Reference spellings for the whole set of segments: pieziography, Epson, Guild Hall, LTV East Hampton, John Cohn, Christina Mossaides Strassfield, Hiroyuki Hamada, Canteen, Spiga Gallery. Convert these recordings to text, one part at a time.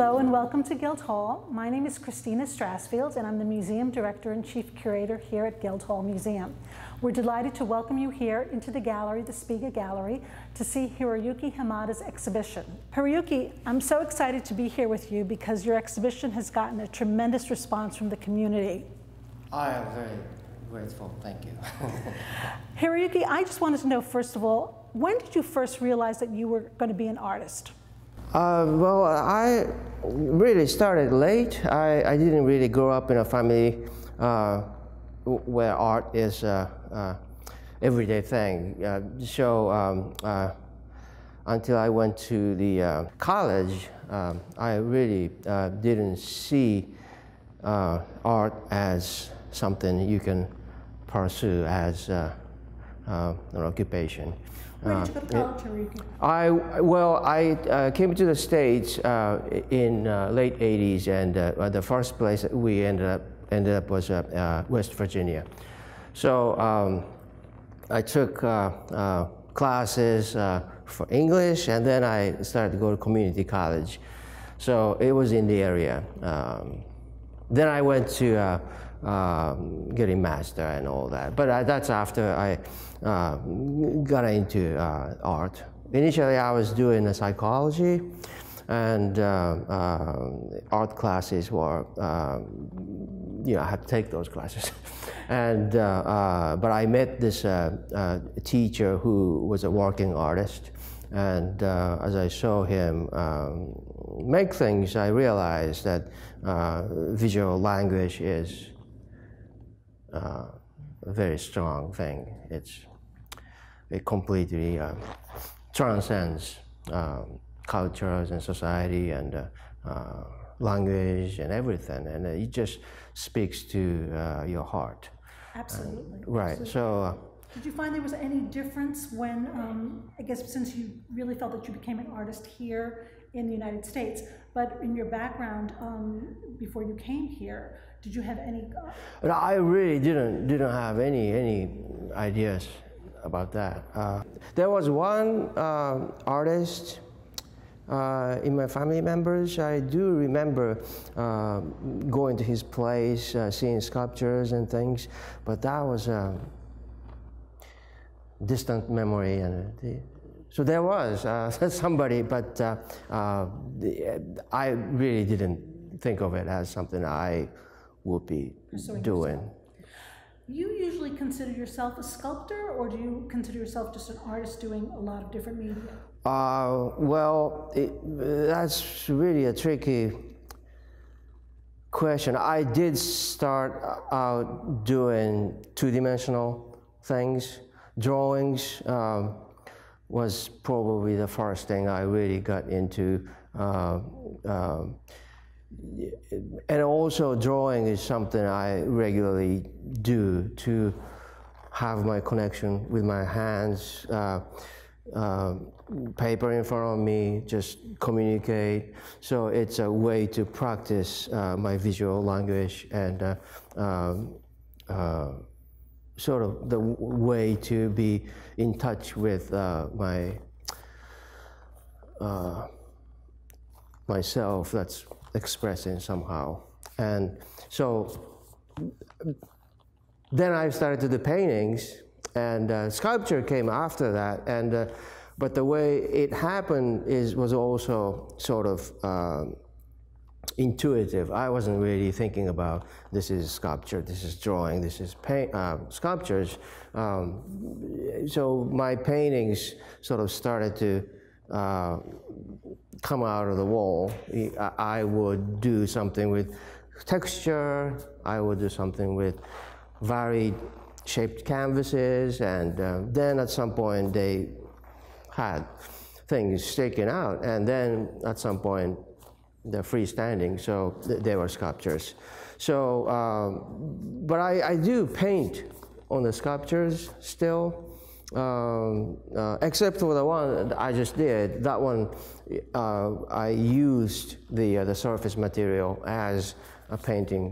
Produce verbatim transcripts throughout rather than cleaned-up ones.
Hello and welcome to Guild Hall. My name is Christina Strassfield and I'm the Museum Director and Chief Curator here at Guild Hall Museum. We're delighted to welcome you here into the gallery, the Spiga Gallery, to see Hiroyuki Hamada's exhibition. Hiroyuki, I'm so excited to be here with you because your exhibition has gotten a tremendous response from the community. I am very grateful, thank you. Hiroyuki, I just wanted to know, first of all, when did you first realize that you were going to be an artist? Uh, well, I really started late. I, I didn't really grow up in a family uh, where art is a uh, uh, everyday thing. Uh, so um, uh, until I went to the uh, college, um, I really uh, didn't see uh, art as something you can pursue as uh, uh, an occupation. Where did you go to college, Hiroyuki? I well, I uh, came to the States uh, in uh, late eighties, and uh, the first place we ended up ended up was uh, uh, West Virginia. So um, I took uh, uh, classes uh, for English, and then I started to go to community college. So it was in the area. Um, then I went to uh, uh, getting master and all that, but I, that's after I. Uh, got into uh, art. Initially, I was doing uh, psychology, and uh, uh, art classes were, uh, you know, I had to take those classes. and uh, uh, But I met this uh, uh, teacher who was a working artist, and uh, as I saw him um, make things, I realized that uh, visual language is uh, a very strong thing. It's It completely uh, transcends um, cultures and society and uh, uh, language and everything, and it just speaks to uh, your heart. Absolutely. And, right. Absolutely. So. Uh, Did you find there was any difference when, um, I guess, since you really felt that you became an artist here in the United States, but in your background um, before you came here? Did you have any? No, I really didn't didn't have any any ideas about that. Uh, there was one uh, artist uh, in my family members. I do remember uh, going to his place, uh, seeing sculptures and things, but that was a distant memory. And the, so there was uh, somebody, but uh, uh, the, I really didn't think of it as something I would be pursuing doing. Yourself. You usually consider yourself a sculptor, or do you consider yourself just an artist doing a lot of different media? Uh, well, it, that's really a tricky question. I did start out doing two-dimensional things. Drawings um, was probably the first thing I really got into. Uh, uh, And also drawing is something I regularly do to have my connection with my hands, uh, uh, paper in front of me, just communicate. So it's a way to practice uh, my visual language and uh, um, uh, sort of the way to be in touch with uh, my uh, myself. That's expressing somehow. And so then I started to do paintings, and uh, sculpture came after that. And uh, but the way it happened is was also sort of um, intuitive. I wasn't really thinking about this is sculpture, this is drawing, this is paint, uh, sculptures. Um, so my paintings sort of started to Uh, come out of the wall. I would do something with texture, I would do something with varied shaped canvases, and uh, then at some point they had things sticking out, and then at some point they're freestanding, so th they were sculptures. So, um, but I, I do paint on the sculptures still. Um, uh, except for the one I just did, that one uh, I used the uh, the surface material as a painting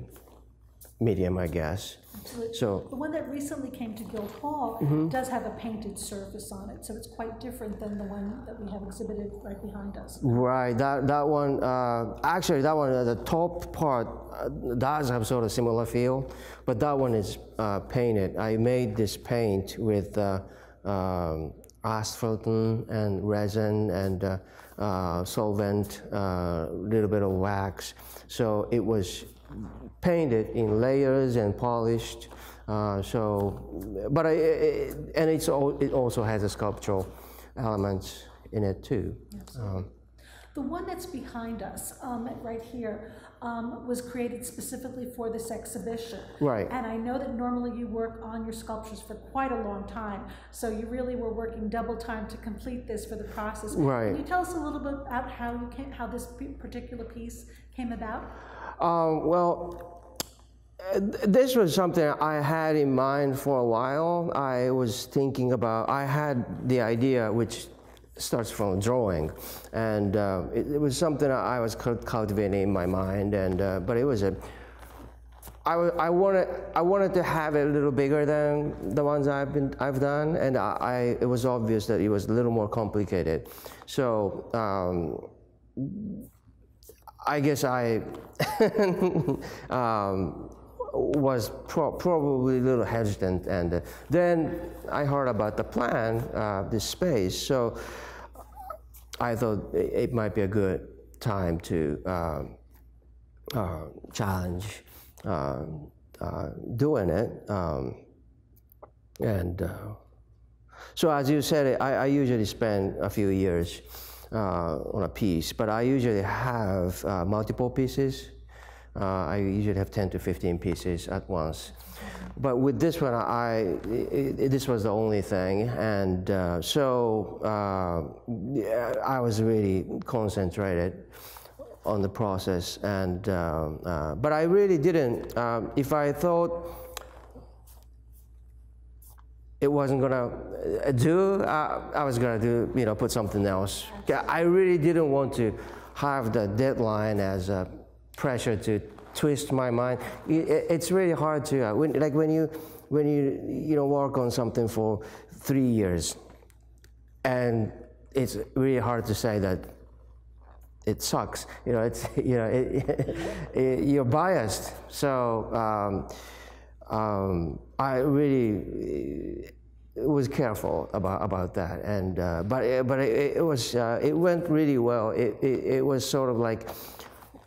medium, I guess. Absolutely. So the one that recently came to Guild Hall mm-hmm. does have a painted surface on it, so it's quite different than the one that we have exhibited right behind us. Right. That that one uh, actually, that one uh, the top part uh, does have sort of similar feel, but that one is uh, painted. I made this paint with uh, um, asphalt and resin and uh, uh, solvent, a uh, little bit of wax. So it was painted in layers and polished. Uh, so, but I, it, and it's all, it also has a sculptural elements in it too. Yes. Um, the one that's behind us, um, right here, um, was created specifically for this exhibition. Right. And I know that normally you work on your sculptures for quite a long time, so you really were working double time to complete this for the process. Right. Can you tell us a little bit about how you came, how this particular piece came about? Um, well, this was something I had in mind for a while. I was thinking about, I had the idea, which starts from drawing, and uh, it, it was something I was cultivating in my mind, and uh, but it was a, I, I, wanted, I wanted to have it a little bigger than the ones I've, been, I've done, and I, I, it was obvious that it was a little more complicated. So, um, I guess I um, was pro probably a little hesitant, and uh, then I heard about the plan, uh, this space, so I thought it, it might be a good time to uh, uh, challenge uh, uh, doing it. Um, and uh, so as you said, I, I usually spend a few years Uh, on a piece, but I usually have uh, multiple pieces. Uh, I usually have ten to fifteen pieces at once. But with this one, I, it, it, this was the only thing, and uh, so uh, I was really concentrated on the process, and, uh, uh, but I really didn't. Um, if I thought it wasn't gonna do, uh, I was gonna do, you know, put something else. I really didn't want to have the deadline as a pressure to twist my mind. It, it's really hard to, uh, when, like when you, when you, you know, work on something for three years, and it's really hard to say that it sucks. You know, it's, you know, it, it, you're biased. So, um, Um, I really was careful about about that, and uh, but it, but it, it was uh, it went really well. It, it it was sort of like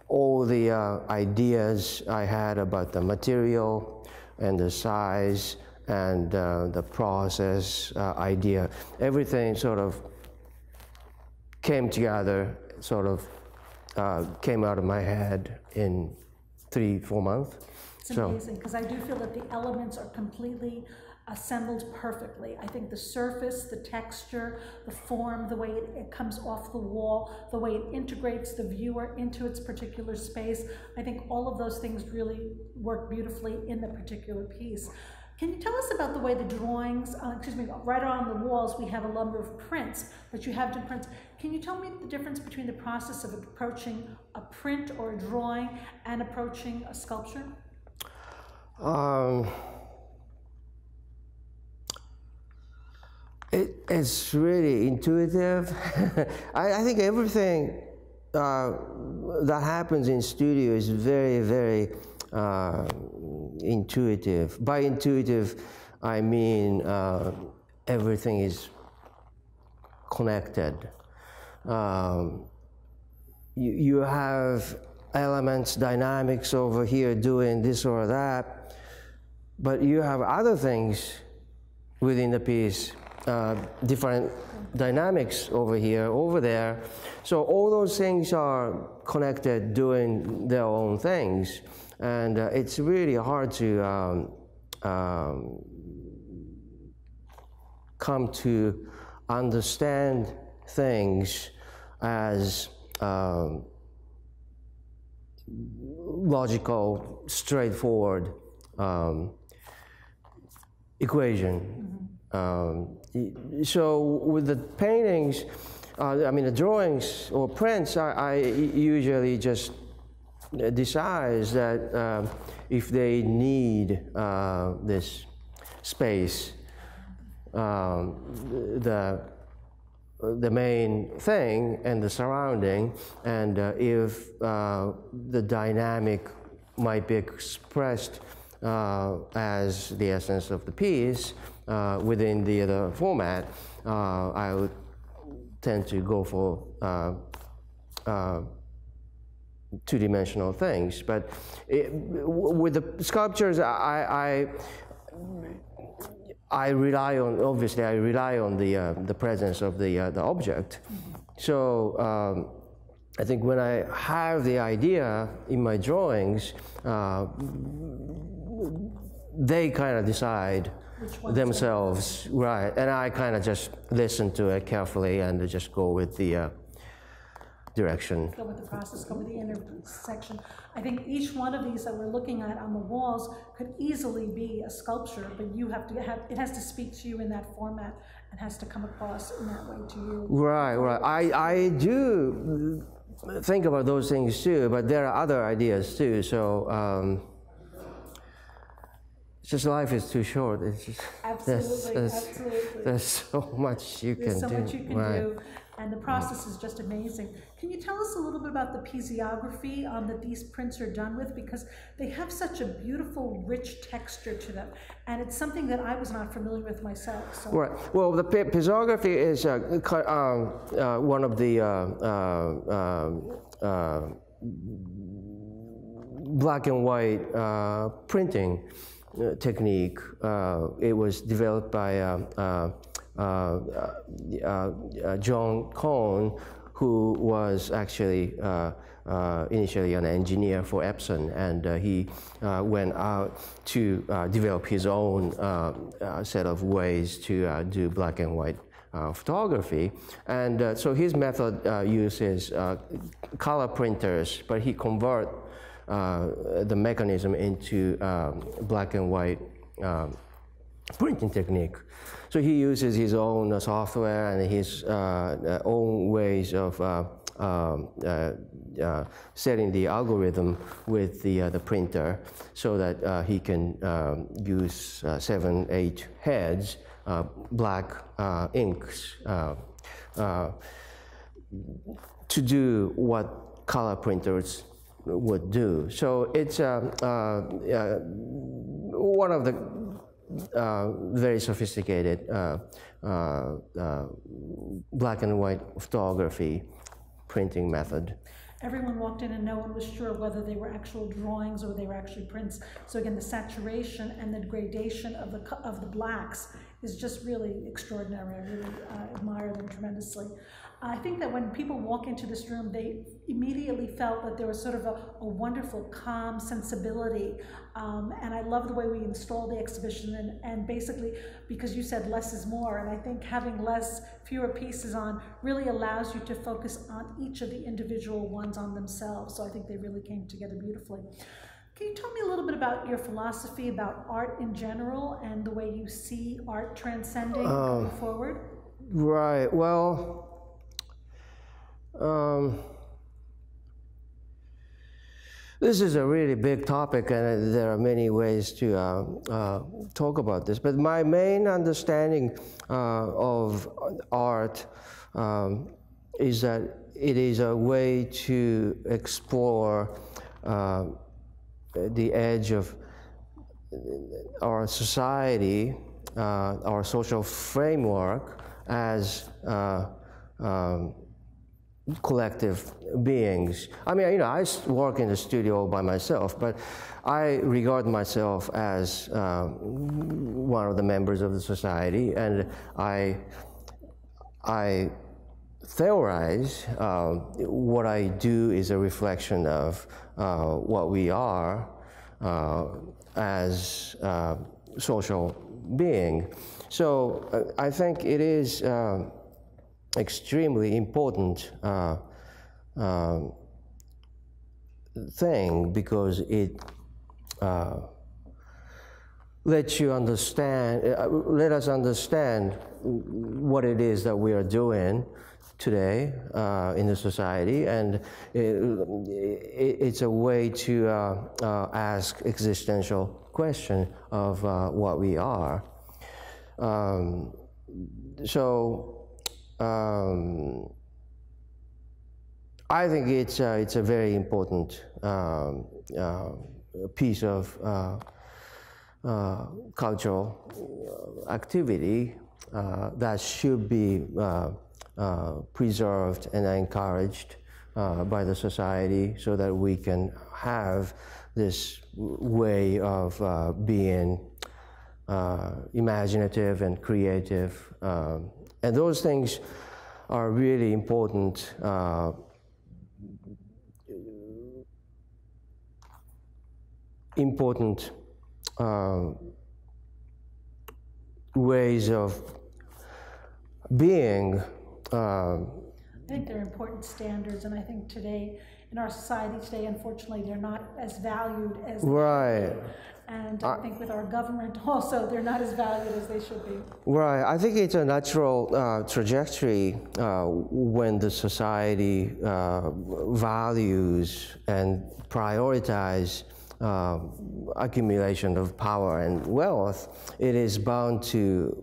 all the uh, ideas I had about the material and the size and uh, the process uh, idea. Everything sort of came together, sort of uh, came out of my head in three four months. It's amazing, because I do feel that the elements are completely assembled perfectly. I think the surface, the texture, the form, the way it, it comes off the wall, the way it integrates the viewer into its particular space, I think all of those things really work beautifully in the particular piece. Can you tell us about the way the drawings, uh, excuse me, right on the walls we have a number of prints, but you have to print. Can you tell me the difference between the process of approaching a print or a drawing and approaching a sculpture? Um, it, it's really intuitive. I, I think everything uh, that happens in studio is very, very uh, intuitive. By intuitive, I mean uh, everything is connected. Um, you, you have elements, dynamics over here doing this or that, but you have other things within the piece, uh, different dynamics over here, over there. So all those things are connected, doing their own things. And uh, it's really hard to um, um, come to understand things as um, logical, straightforward um, equation. Mm-hmm. um, so with the paintings, uh, I mean the drawings or prints, I, I usually just decides that uh, if they need uh, this space, uh, the the main thing and the surrounding, and uh, if uh, the dynamic might be expressed uh, as the essence of the piece uh, within the other format, uh, I would tend to go for uh, uh, two-dimensional things. But it, with the sculptures, I, I I rely on obviously I rely on the uh, the presence of the uh, the object. So um, I think when I have the idea in my drawings, uh, they kind of decide themselves, right? And I kind of just listen to it carefully and just go with the uh, direction. Go with the process, go with the intersection. I think each one of these that we're looking at on the walls could easily be a sculpture, but you have to have, it has to speak to you in that format and has to come across in that way to you. Right, right. I, I do think about those things too, but there are other ideas too, so um, it's just life is too short. It's just, absolutely, there's, there's, absolutely. There's so much you there's can so do. Much you can right. do. And the process is just amazing. Can you tell us a little bit about the pieziography um, that these prints are done with? Because they have such a beautiful, rich texture to them. And it's something that I was not familiar with myself. So. Right. Well, the pieziography is uh, uh, uh, one of the uh, uh, uh, black and white uh, printing uh, technique. Uh, it was developed by uh, uh, Uh, uh, uh, John Cohn, who was actually uh, uh, initially an engineer for Epson, and uh, he uh, went out to uh, develop his own uh, uh, set of ways to uh, do black and white uh, photography. And uh, so his method uh, uses uh, color printers, but he convert uh, the mechanism into uh, black and white uh, printing technique. So he uses his own uh, software and his uh, uh, own ways of uh, uh, uh, uh, setting the algorithm with the, uh, the printer so that uh, he can uh, use uh, seven, eight heads, uh, black uh, inks uh, uh, to do what color printers would do. So it's uh, uh, uh, one of the Uh, very sophisticated uh, uh, uh, black and white photography printing method. Everyone walked in and no one was sure whether they were actual drawings or they were actually prints. So again, the saturation and the gradation of the, of the blacks is just really extraordinary. I really uh, admire them tremendously. I think that when people walk into this room, they immediately felt that there was sort of a, a wonderful, calm sensibility. Um, and I love the way we installed the exhibition, and, and basically, because you said less is more, and I think having less, fewer pieces on really allows you to focus on each of the individual ones on themselves. So I think they really came together beautifully. Can you tell me a little bit about your philosophy about art in general and the way you see art transcending um, going forward? Right, well, Um, this is a really big topic, and there are many ways to uh, uh, talk about this. But my main understanding uh, of art um, is that it is a way to explore uh, the edge of our society, uh, our social framework as uh, um, collective beings. I mean, you know, I work in the studio by myself, but I regard myself as uh, one of the members of the society, and I, I theorize uh, what I do is a reflection of uh, what we are uh, as uh, social being. So uh, I think it is uh, extremely important uh, uh, thing, because it uh, lets you understand, uh, let us understand what it is that we are doing, today uh, in the society, and it, it, it's a way to uh, uh, ask existential question of uh, what we are. Um, so um, I think it's uh, it's a very important um, uh, piece of uh, uh, cultural activity uh, that should be uh, Uh, preserved and encouraged uh, by the society, so that we can have this way of uh, being uh, imaginative and creative. Um, and those things are really important uh, important uh, ways of being. Um, I think they're important standards, and I think today, in our society today, unfortunately, they're not as valued as right. They are. And I, I think with our government also, they're not as valued as they should be. Right. I think it's a natural uh, trajectory uh, when the society uh, values and prioritizes uh, accumulation of power and wealth. It is bound to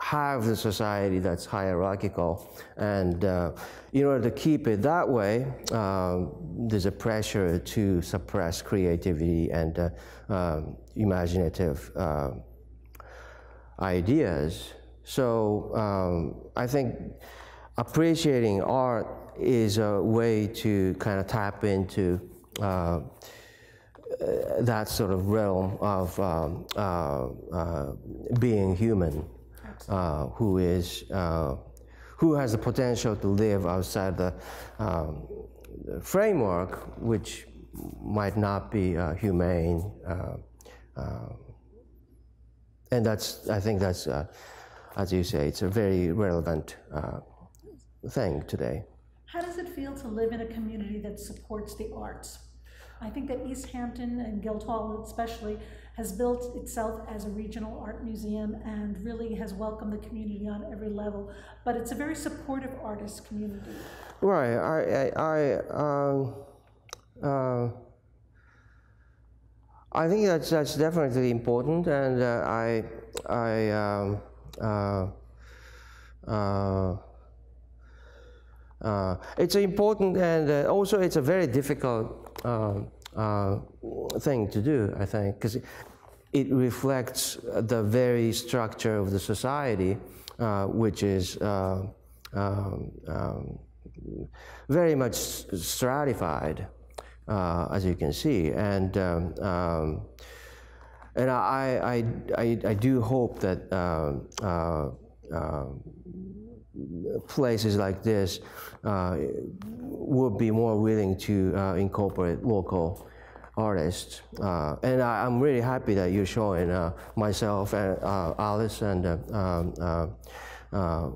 have the society that's hierarchical, and uh, in order to keep it that way, uh, there's a pressure to suppress creativity and uh, uh, imaginative uh, ideas. So um, I think appreciating art is a way to kind of tap into uh, that sort of realm of um, uh, uh, being human. Uh, who is uh, who has the potential to live outside the, um, the framework, which might not be uh, humane, uh, uh, and that's I think that's uh, as you say, it's a very relevant uh, thing today. How does it feel to live in a community that supports the arts? I think that East Hampton and Guildhall especially has built itself as a regional art museum and really has welcomed the community on every level. But it's a very supportive artist community. Right. I, I, I, um, uh, I think that's, that's definitely important, and uh, I, I, um, uh, uh, uh, it's important, and uh, also it's a very difficult uh, uh, thing to do, I think, because it, it reflects the very structure of the society, uh, which is uh, um, um, very much stratified, uh, as you can see, and um, um, and I, I I I do hope that uh, uh, uh, places like this uh, will be more willing to uh, incorporate local artists, uh, and I, I'm really happy that you're showing uh, myself and uh, Alice and uh, um, uh, uh,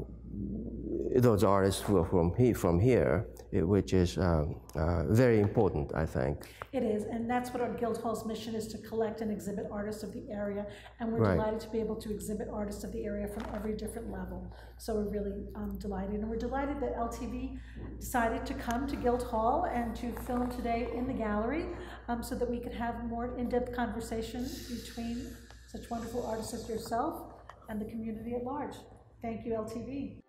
those artists from here, from here, which is uh, uh, very important, I think. It is, and that's what our Guildhall's mission is, to collect and exhibit artists of the area, and we're right. delighted to be able to exhibit artists of the area from every different level. So we're really um, delighted, and we're delighted that L T V decided to come to Guildhall and to film today in the gallery, um, so that we could have more in-depth conversation between such wonderful artists as yourself and the community at large. Thank you, L T V.